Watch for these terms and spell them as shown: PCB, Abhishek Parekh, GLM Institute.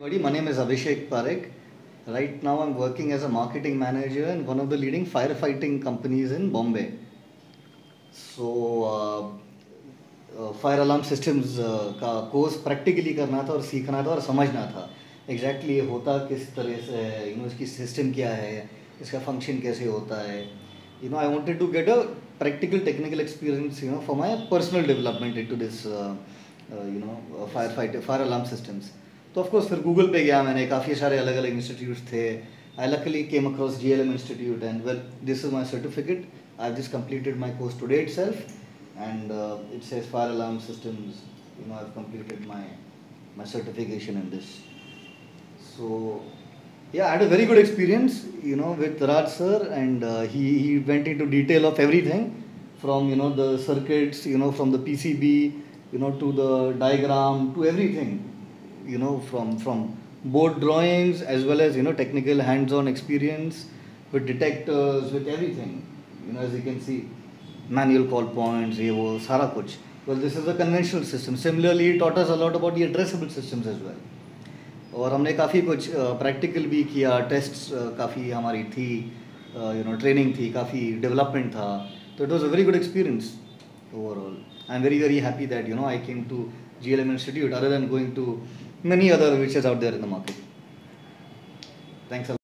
My name is Abhishek Parekh. Right now I'm working as a marketing manager in one of the leading firefighting companies in Bombay. So fire alarm systems का course practically करना था और सीखना था और समझना था exactly ये होता किस तरह से यू नो इसकी सिस्टम क्या है इसका फंक्शन कैसे होता है you know I wanted to get a practical technical experience you know for my personal development into this you know fire alarm systems तो ऑफकोर्स फिर गूगल पे गया मैंने काफ़ी सारे अलग अलग इंस्टीट्यूट्स थे I luckily came across GLM Institute and well this is my certificate I have just completed my course today itself and it says fire alarm systems you know I've completed my certification in this so yeah I had a very good experience you know with Raj sir and he went into detail of everything from you know the circuits you know from the PCB you know to the diagram to everything you know from board drawings as well as you know technical hands-on experience with detectors with everything you know as you can see manual call points, ये वो सारा कुछ. Well, this is a conventional system. Similarly, it taught us a lot about the addressable systems as well. और हमने काफ़ी कुछ practical भी किया, tests काफ़ी हमारी थी, you know, training थी, काफ़ी development था. So it was a very good experience overall. I'm very happy that you know I came to GLM Institute rather than going to many other which is out there in the market. Thanks a lot.